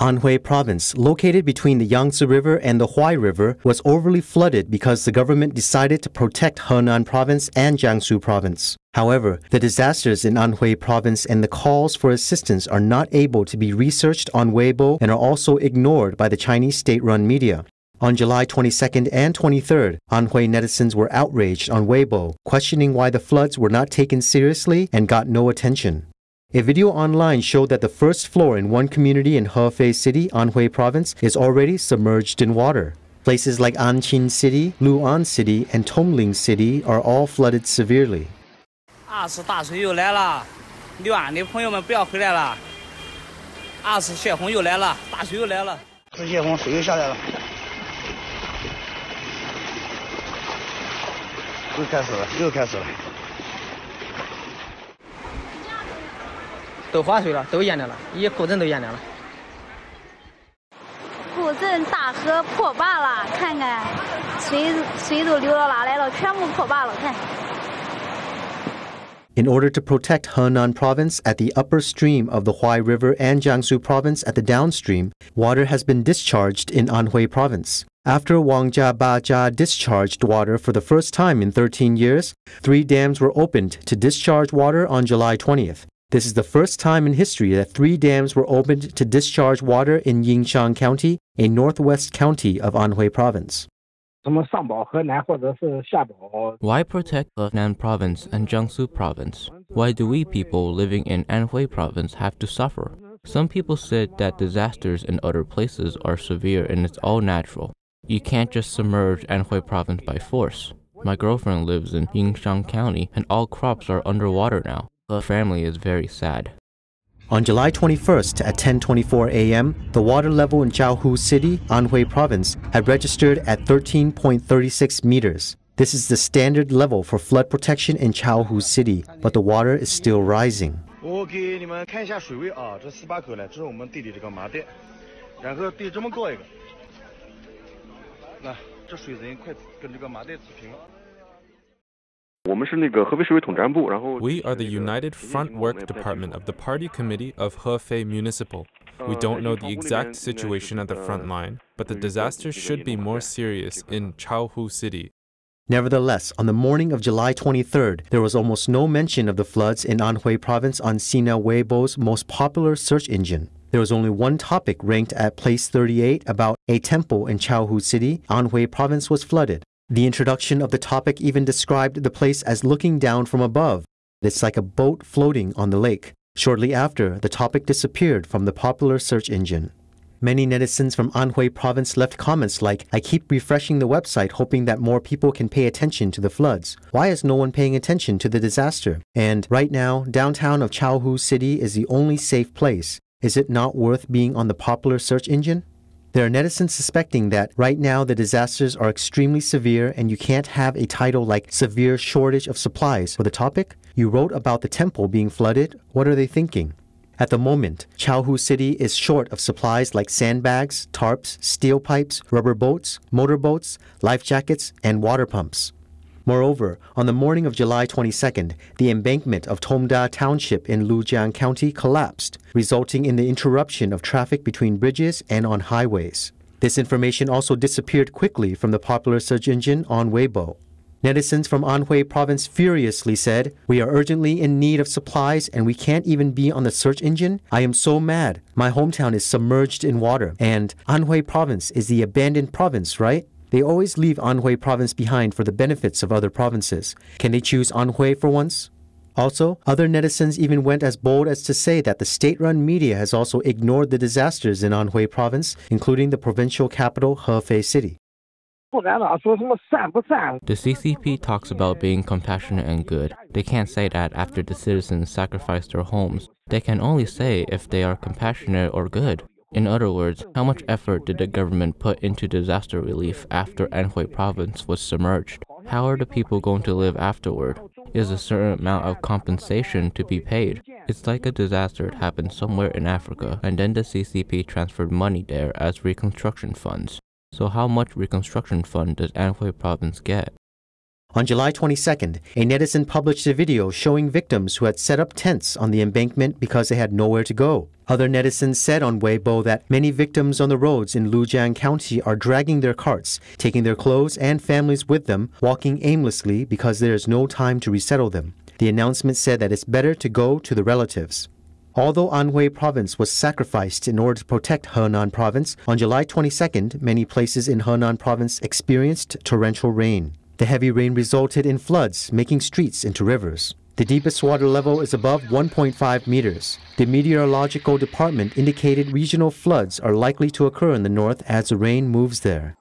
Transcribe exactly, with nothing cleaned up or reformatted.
Anhui Province, located between the Yangtze River and the Huai River, was overly flooded because the government decided to protect Henan Province and Jiangsu Province. However, the disasters in Anhui Province and the calls for assistance are not able to be researched on Weibo and are also ignored by the Chinese state-run media. On July twenty-second and twenty-third, Anhui netizens were outraged on Weibo, questioning why the floods were not taken seriously and got no attention. A video online showed that the first floor in one community in Hefei City, Anhui Province, is already submerged in water. Places like Anqing City, Lu'an City, and Tongling City are all flooded severely. In order to protect Henan Province at the upper stream of the Huai River and Jiangsu Province at the downstream, water has been discharged in Anhui Province. After Wangjia-Bajia discharged water for the first time in thirteen years, three dams were opened to discharge water on July twentieth. This is the first time in history that three dams were opened to discharge water in Yingchang County, a northwest county of Anhui Province. Why protect Henan Province and Jiangsu Province? Why do we people living in Anhui Province have to suffer? Some people said that disasters in other places are severe and it's all natural. You can't just submerge Anhui Province by force. My girlfriend lives in Yingchang County and all crops are underwater now. The family is very sad. On July twenty-first at ten twenty-four a m, the water level in Chaohu City, Anhui Province, had registered at thirteen point three six meters. This is the standard level for flood protection in Chaohu City, but the water is still rising. We are the United Front Work Department of the Party Committee of Hefei Municipal. We don't know the exact situation at the front line, but the disaster should be more serious in Chaohu City. Nevertheless, on the morning of July twenty-third, there was almost no mention of the floods in Anhui Province on Sina Weibo's most popular search engine. There was only one topic ranked at place thirty-eight about a temple in Chaohu City, Anhui Province, was flooded. The introduction of the topic even described the place as looking down from above. It's like a boat floating on the lake. Shortly after, the topic disappeared from the popular search engine. Many netizens from Anhui Province left comments like, "I keep refreshing the website hoping that more people can pay attention to the floods. Why is no one paying attention to the disaster?" And right now, downtown of Chaohu City is the only safe place. Is it not worth being on the popular search engine? There are netizens suspecting that right now the disasters are extremely severe and you can't have a title like "Severe Shortage of Supplies" for the topic. You wrote about the temple being flooded. What are they thinking? At the moment, Chaohu City is short of supplies like sandbags, tarps, steel pipes, rubber boats, motorboats, life jackets, and water pumps. Moreover, on the morning of July twenty-second, the embankment of Tomda Township in Lujiang County collapsed, resulting in the interruption of traffic between bridges and on highways. This information also disappeared quickly from the popular search engine on Weibo. Netizens from Anhui Province furiously said, "We are urgently in need of supplies and we can't even be on the search engine. I am so mad. My hometown is submerged in water." And "Anhui Province is the abandoned province, right? They always leave Anhui Province behind for the benefits of other provinces. Can they choose Anhui for once?" Also, other netizens even went as bold as to say that the state-run media has also ignored the disasters in Anhui Province, including the provincial capital, Hefei City. The C C P talks about being compassionate and good. They can't say that after the citizens sacrifice their homes. They can only say if they are compassionate or good. In other words, how much effort did the government put into disaster relief after Anhui Province was submerged? How are the people going to live afterward? Is a certain amount of compensation to be paid? It's like a disaster that happened somewhere in Africa, and then the C C P transferred money there as reconstruction funds. So how much reconstruction fund does Anhui Province get? On July twenty-second, a netizen published a video showing victims who had set up tents on the embankment because they had nowhere to go. Other netizens said on Weibo that many victims on the roads in Lujiang County are dragging their carts, taking their clothes and families with them, walking aimlessly because there is no time to resettle them. The announcement said that it's better to go to the relatives. Although Anhui Province was sacrificed in order to protect Henan Province, on July twenty-second, many places in Henan Province experienced torrential rain. The heavy rain resulted in floods, making streets into rivers. The deepest water level is above one point five meters. The Meteorological Department indicated regional floods are likely to occur in the north as the rain moves there.